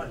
لا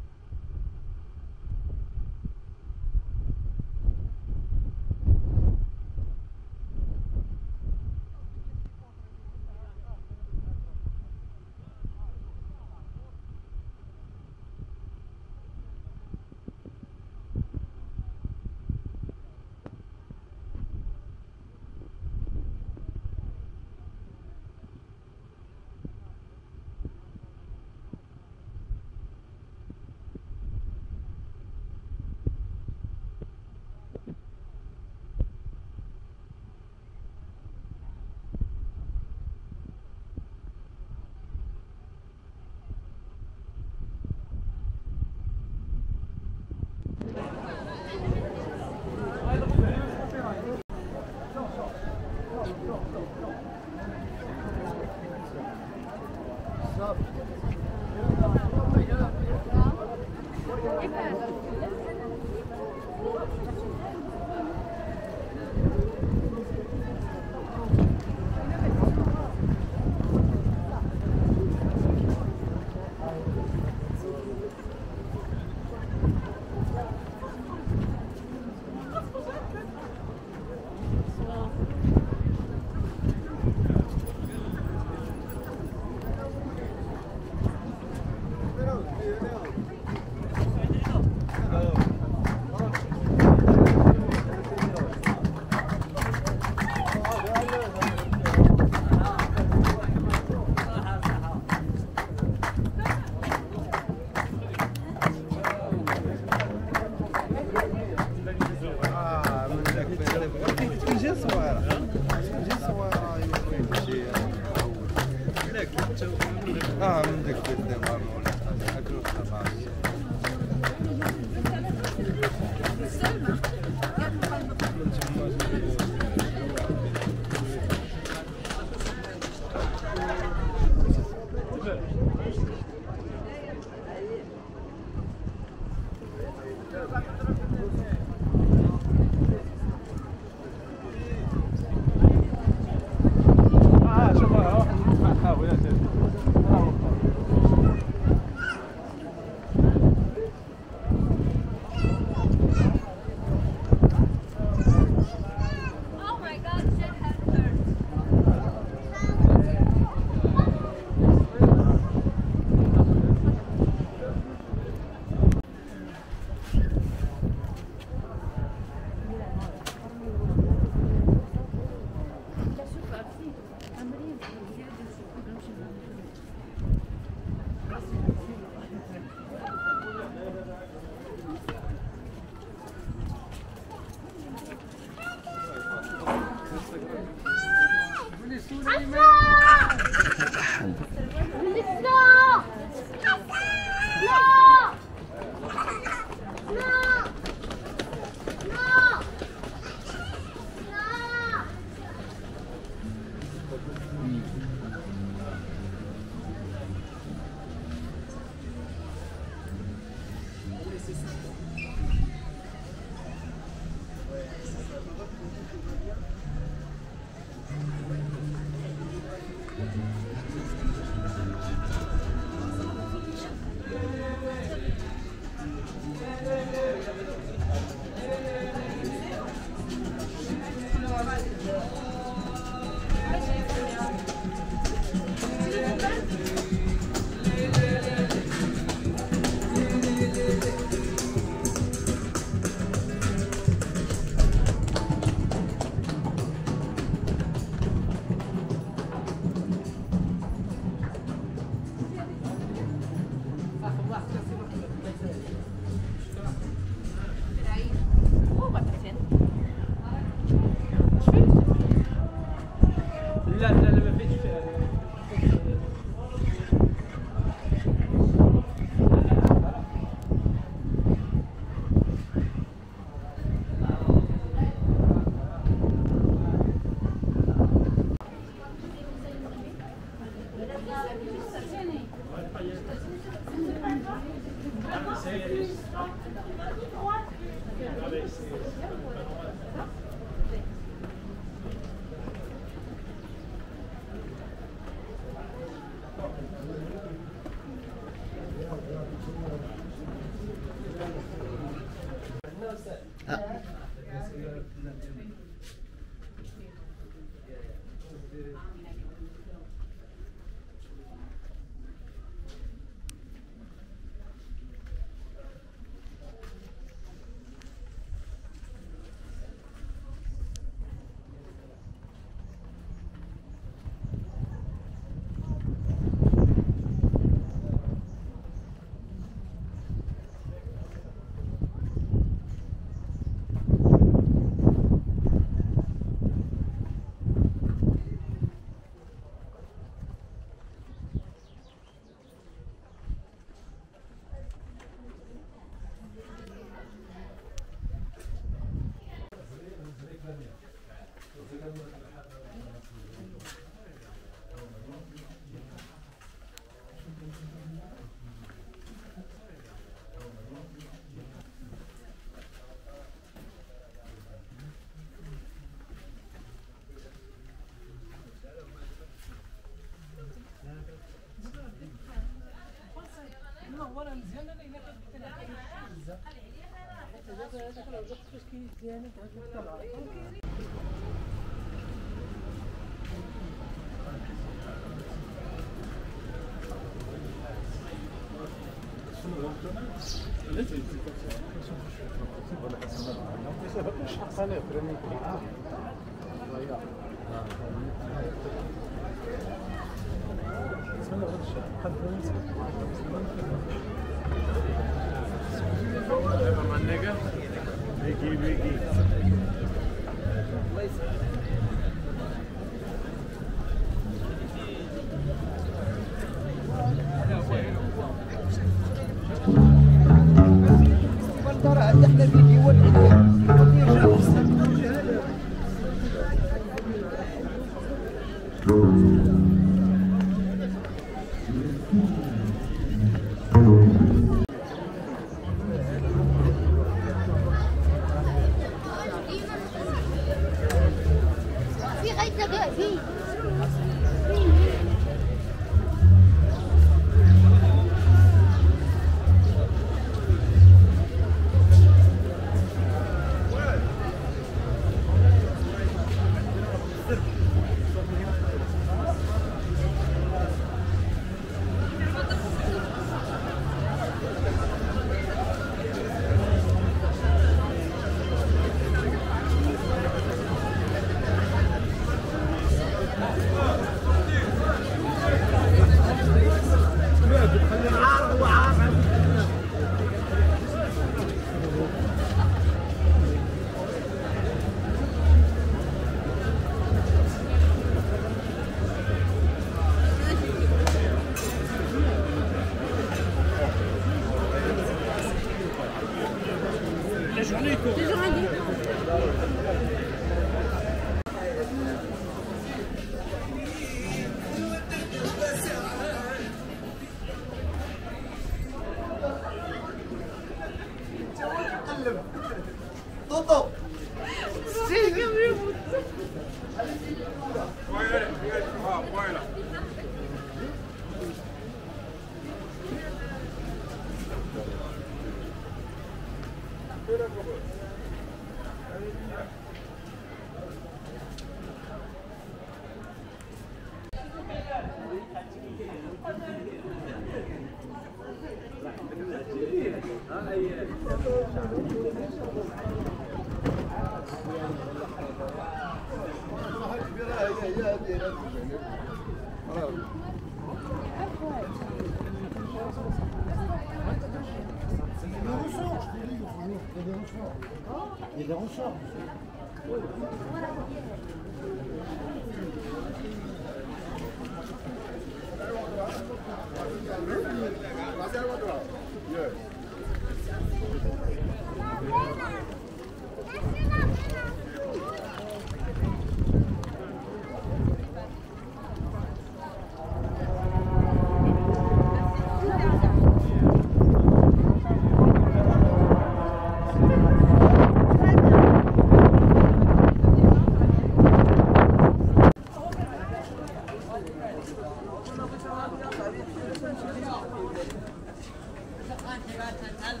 $3,000.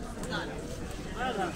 مالها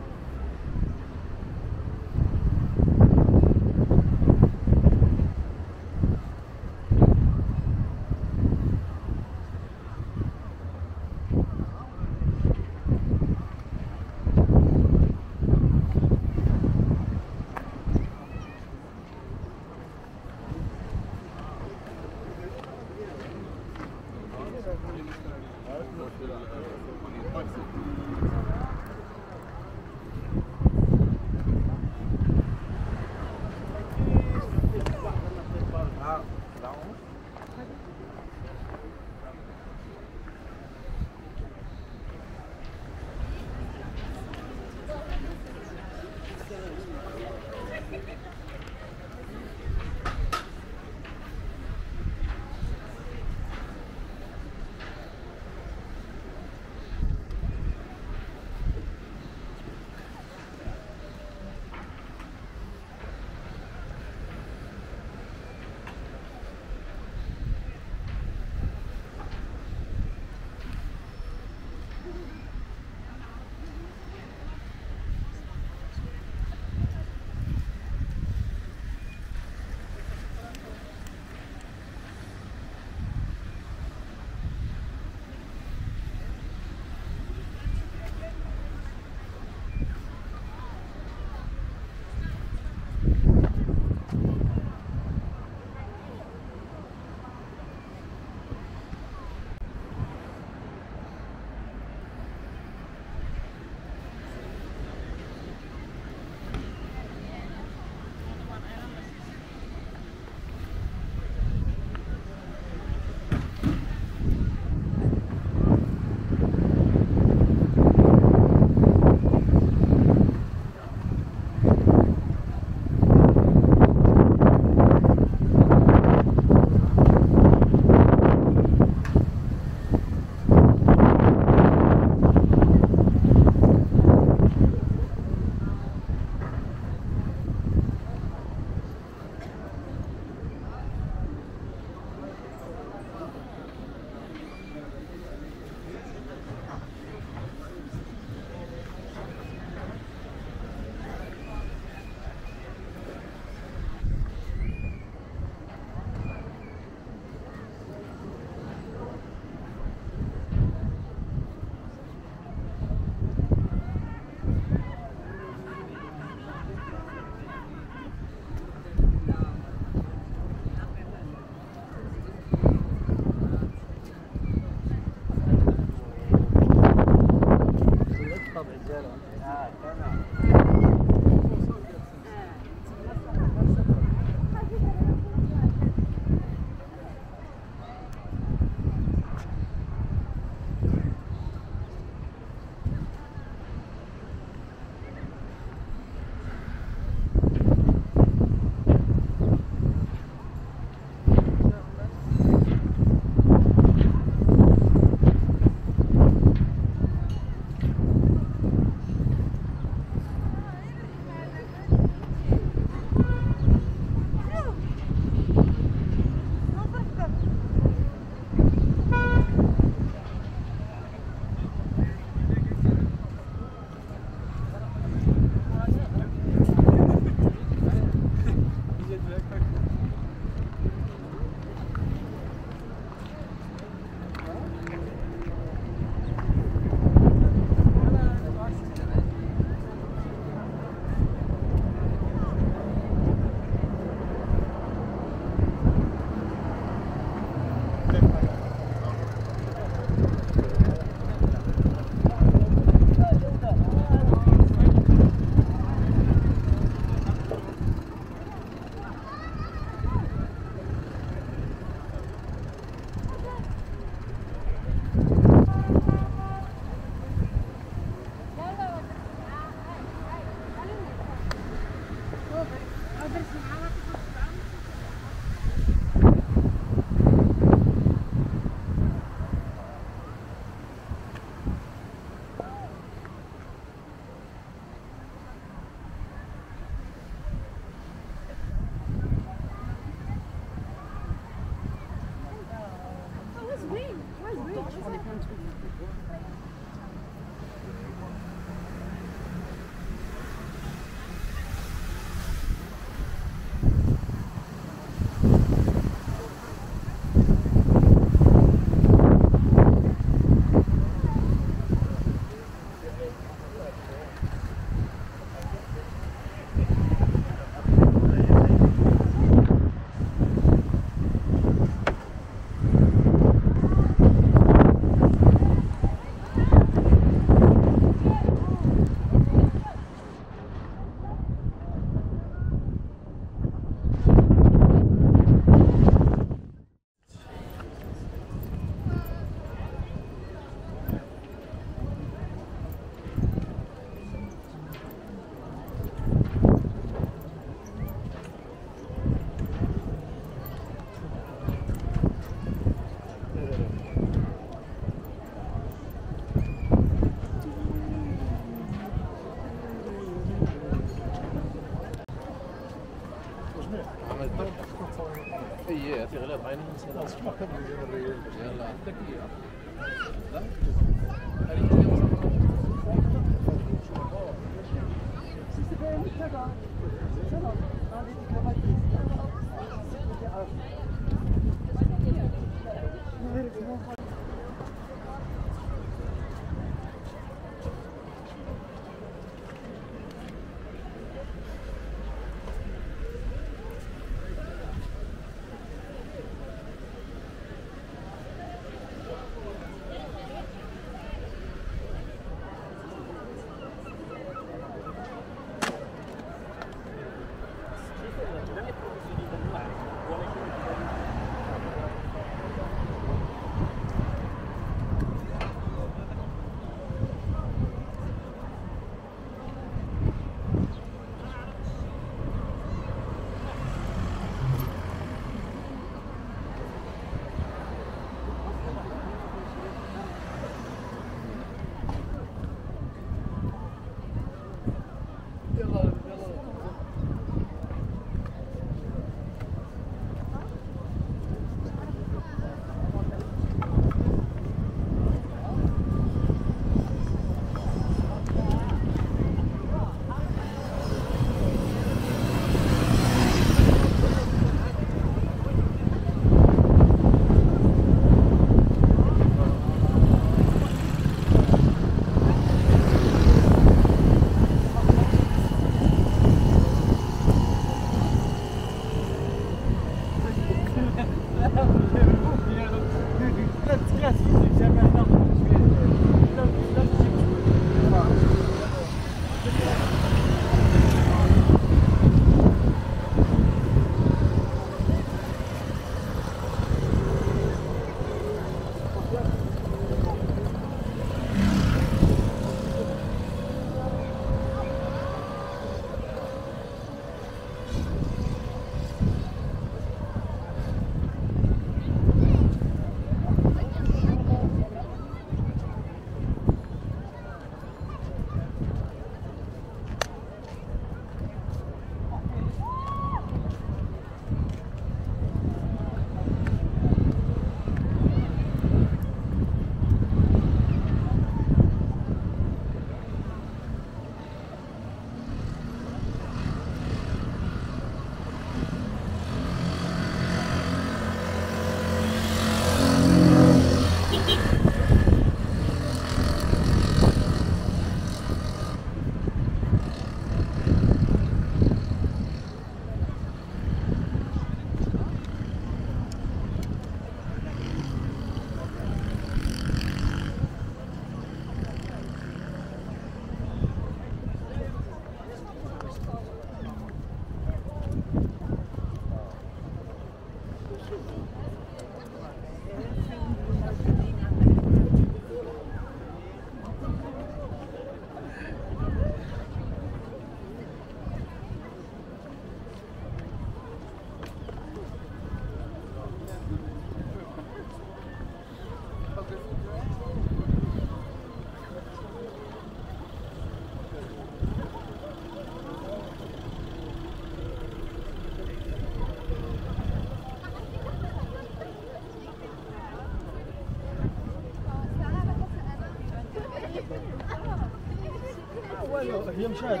هي مشاهدة.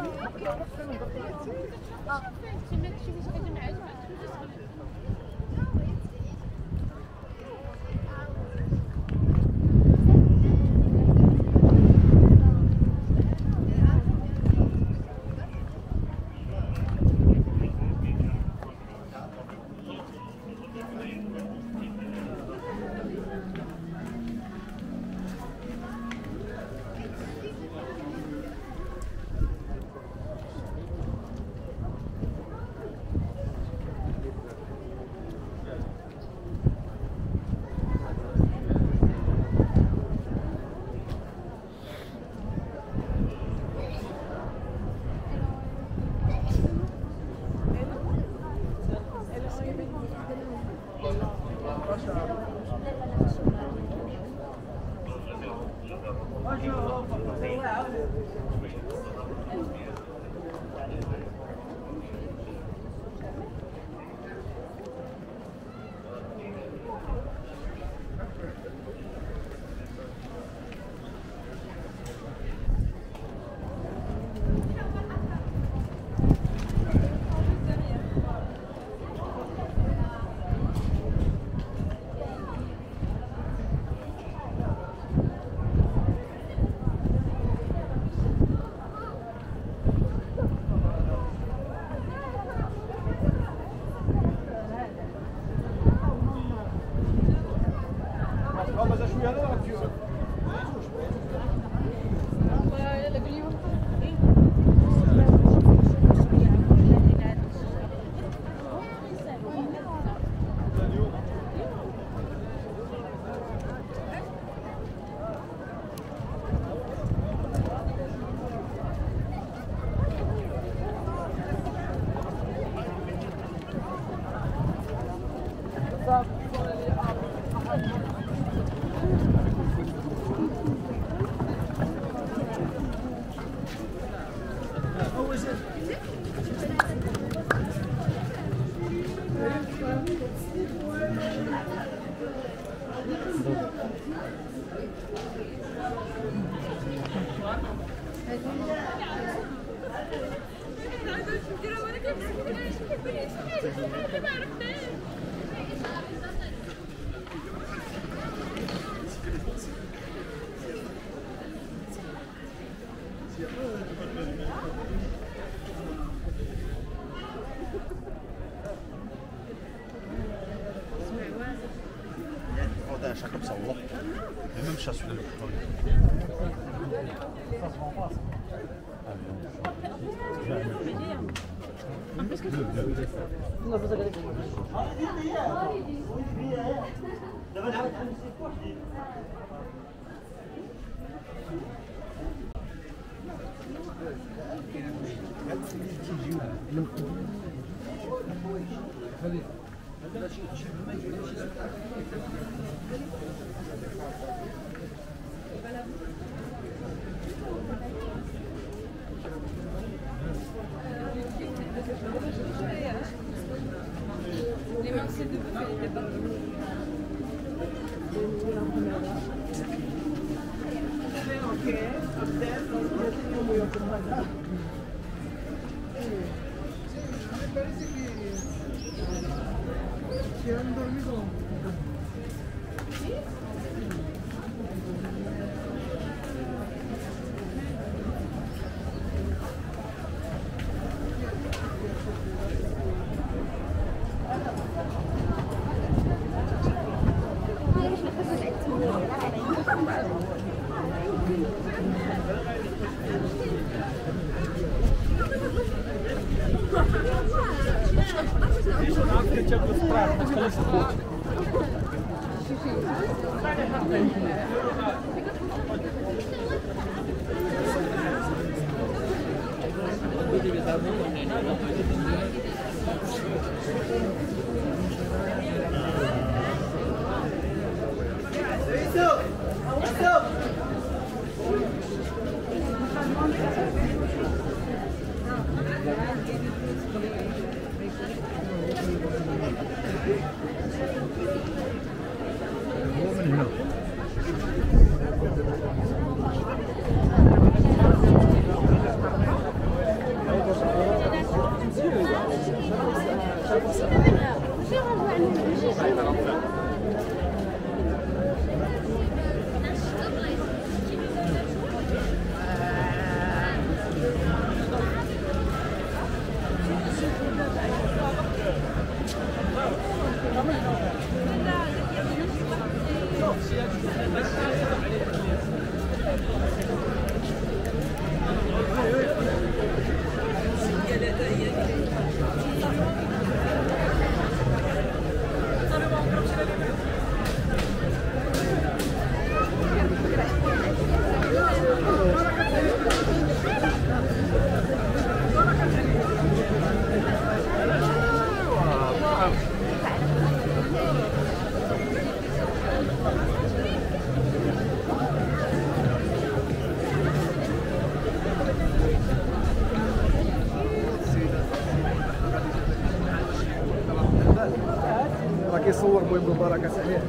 صور مهم مباركة صحيح.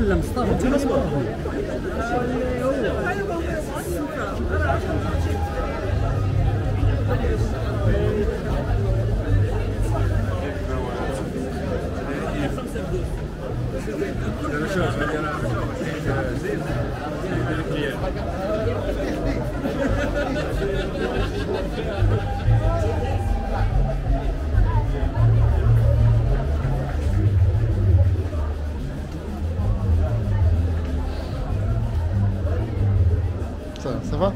لا مصطفى انت مصطفى ça va?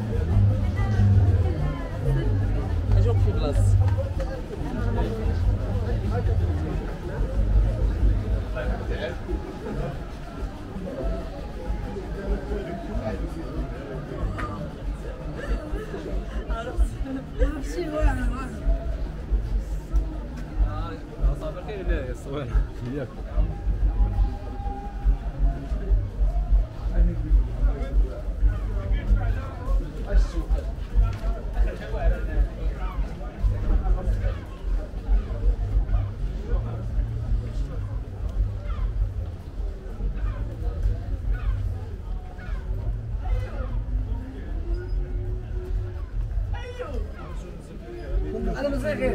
أنا مزاجي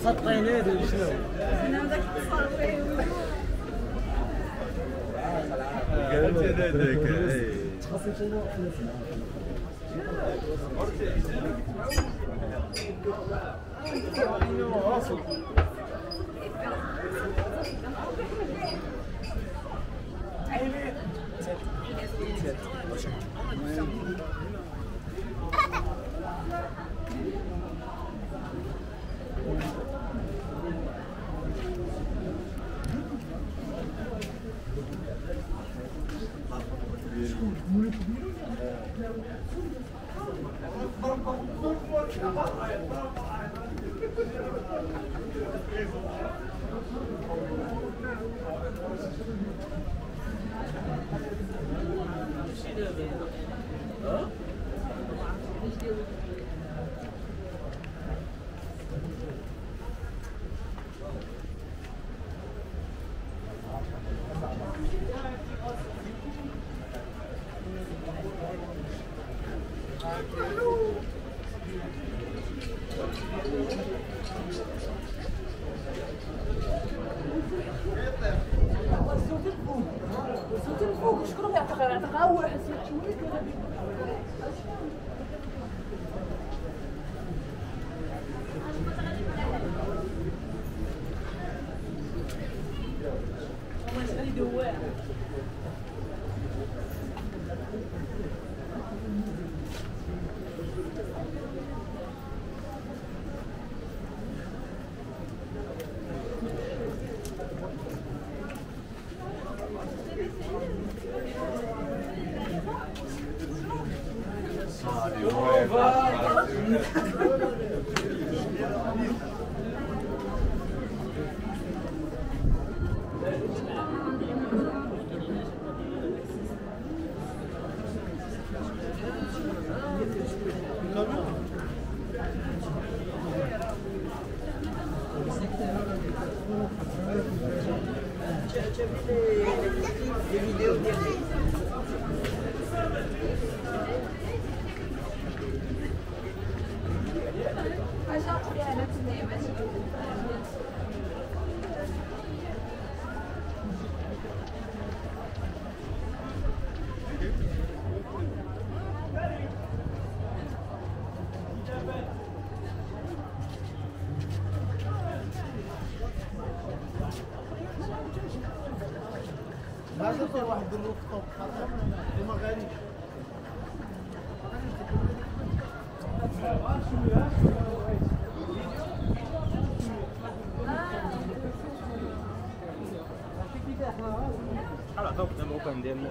سطحين هذا شنو؟ أنا ذاك التصاوير قالت هذاك Tu as vu les vidéos d'Eric ? غادي واحد النقطة خطير وما غانيش شحال عطاوك دابا وكان ديالنا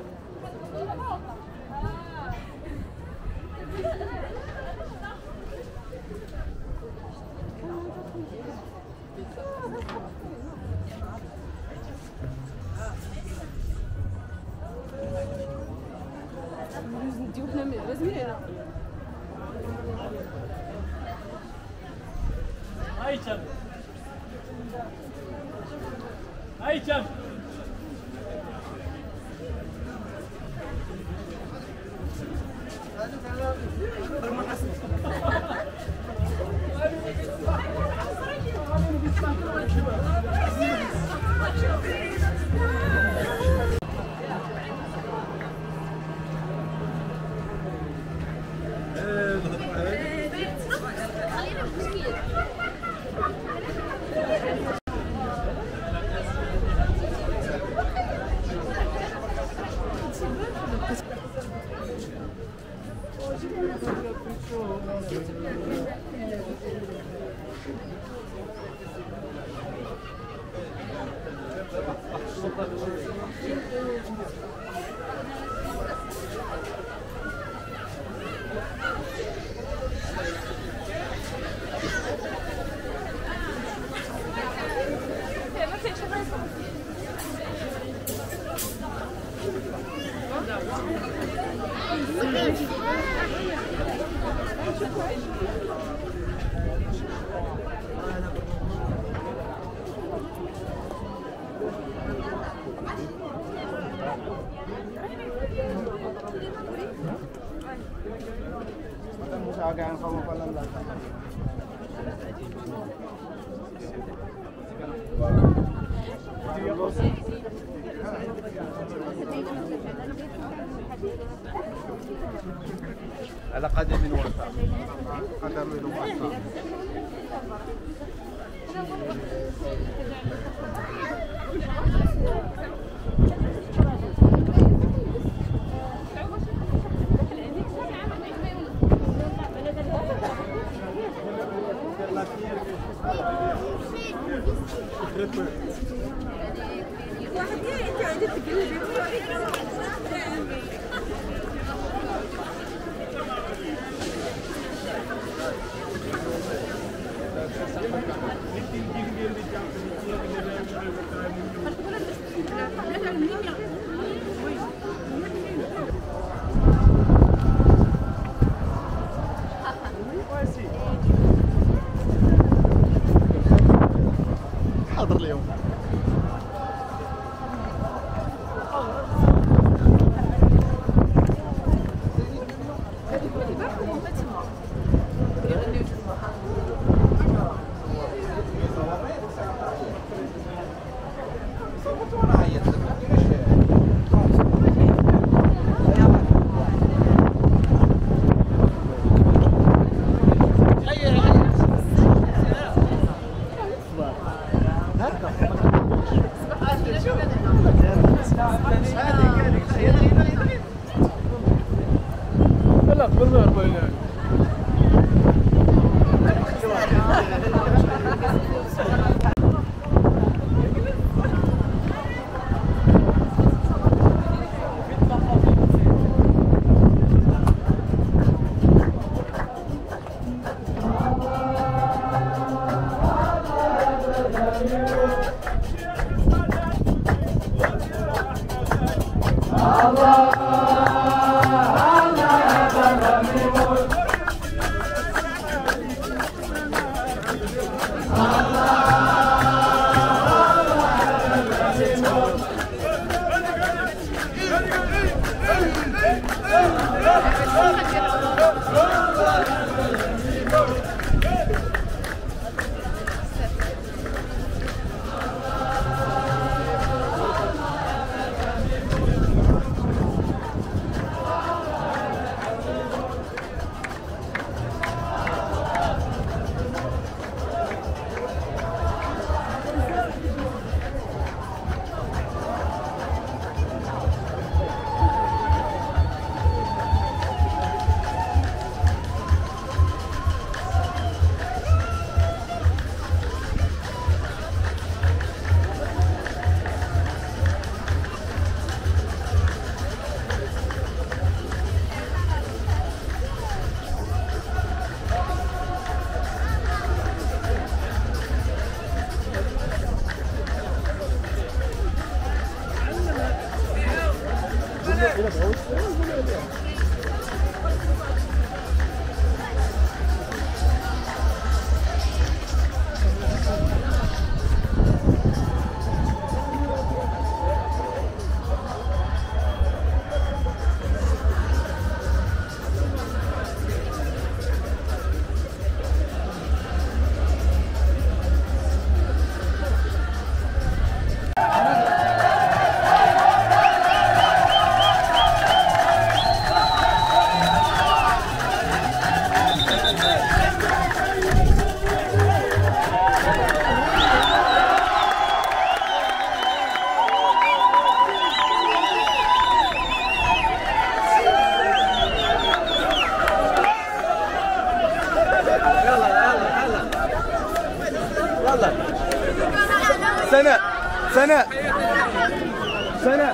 هاي تم على قدم وساق das aus? سناء سناء سناء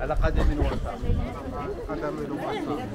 على قدم وساق قدم وساق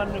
one.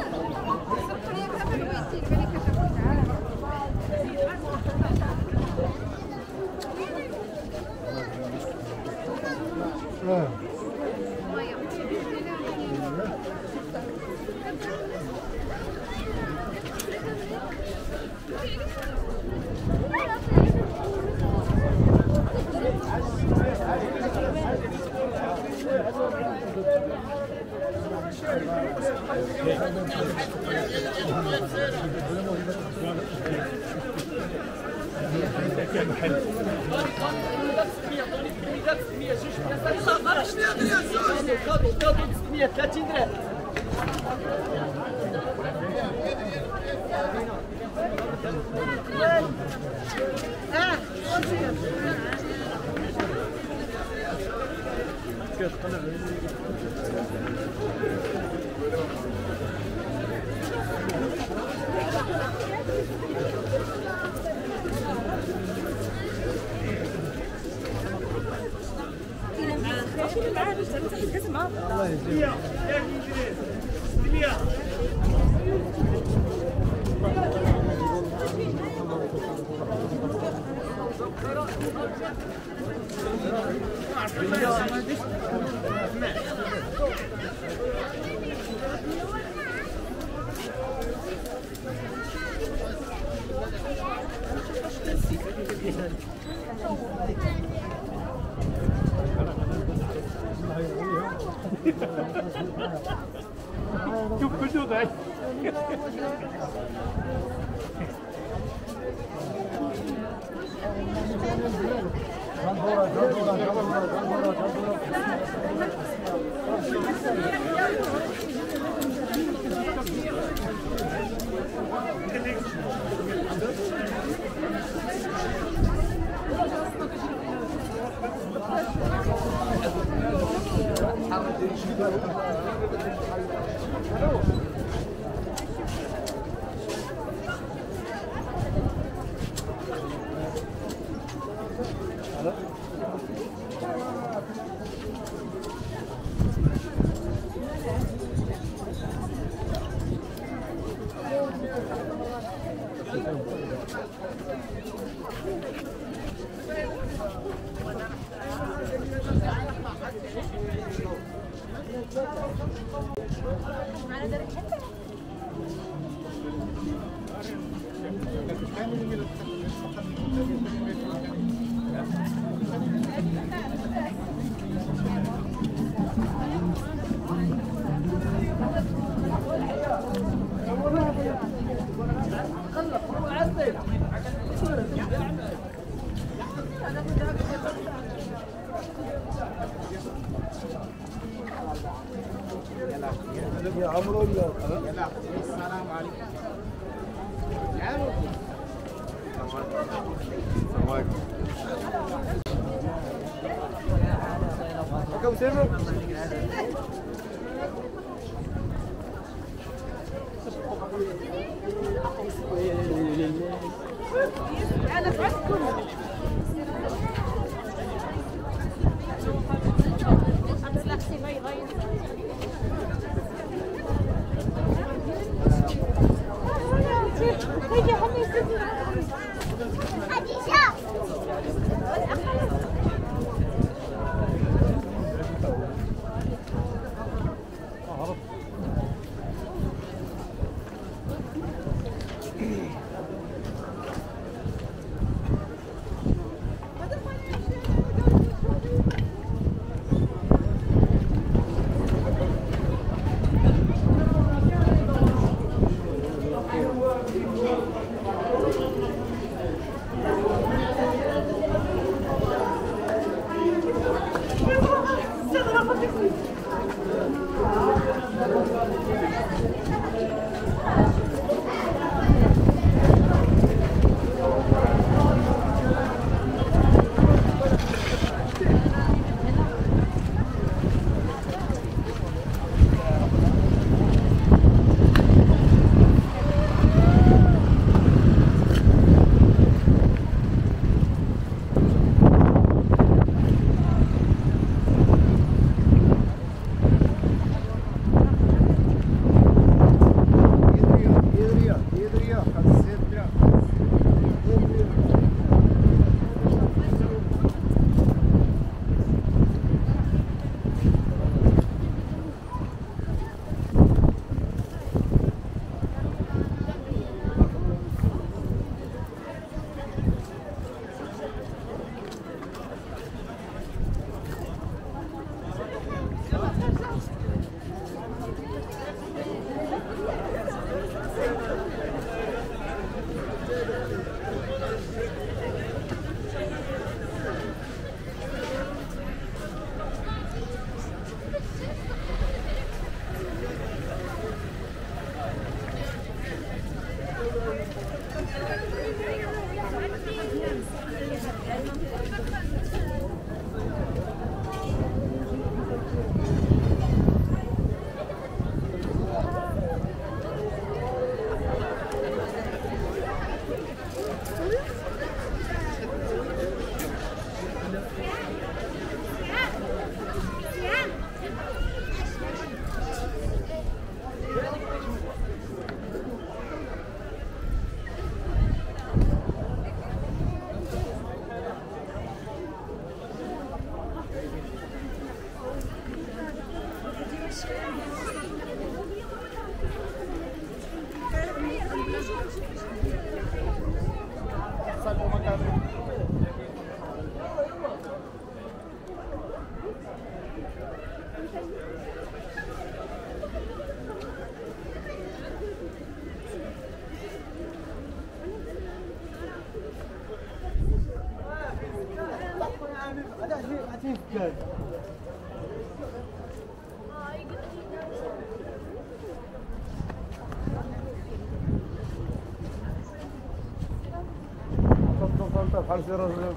الرجل.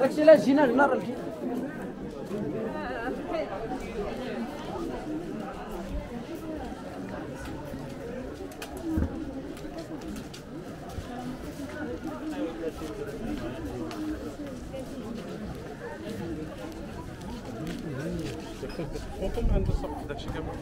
داكشي علاش جينا هنا راه الكيل وقم عند الصف داكشي كامل.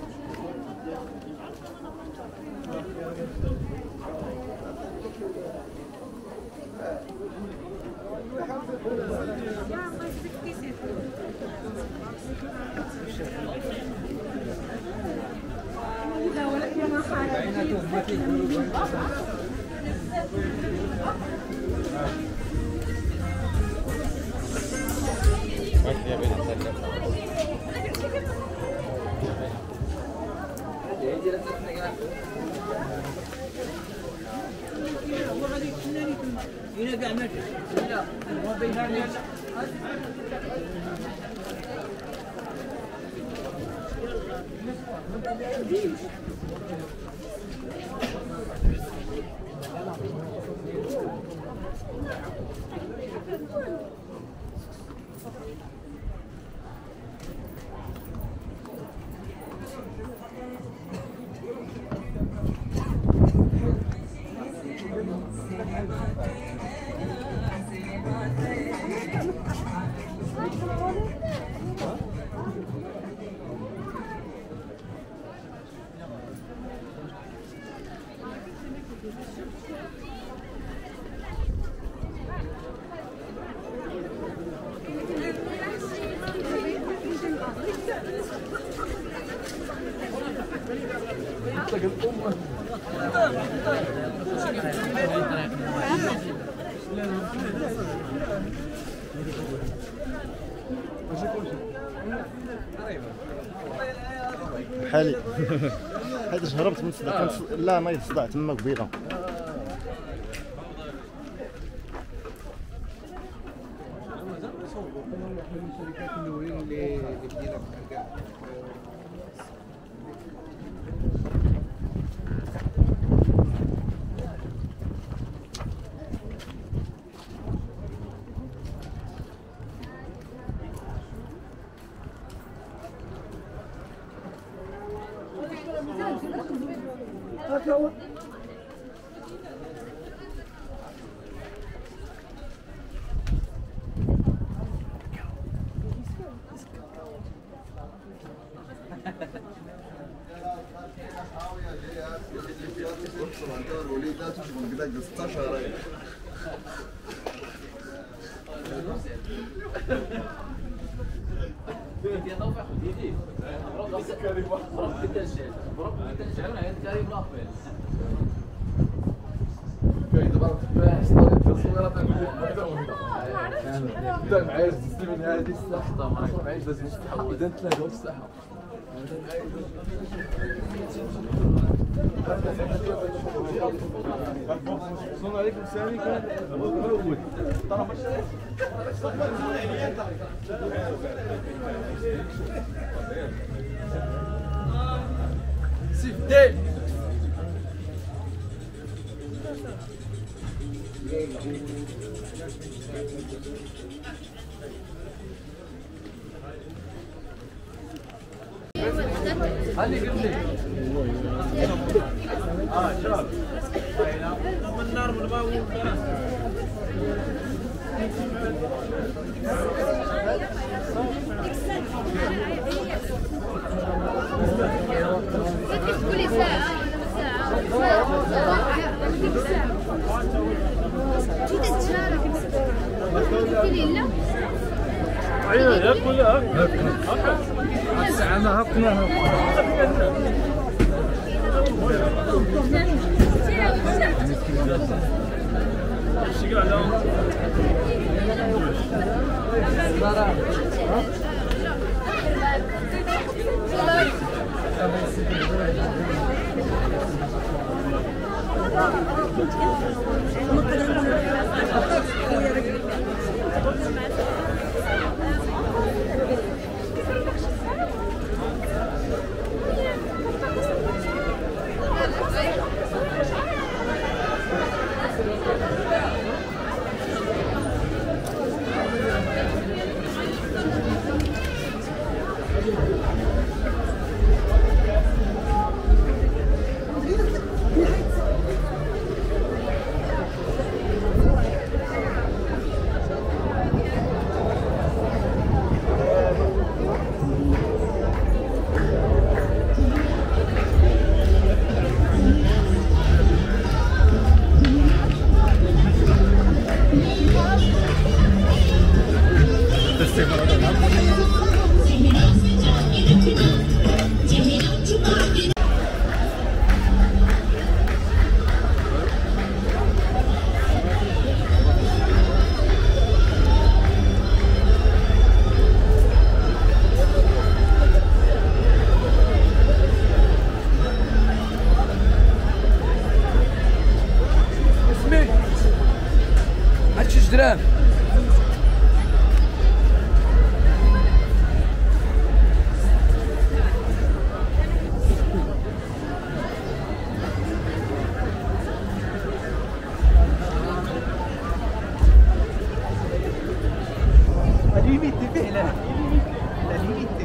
بحالي حيت هربت من الصداع كنت لا ما يصدع تما قبيله درهم ليميتي فعلا ليميتي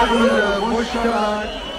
العدل مشترك.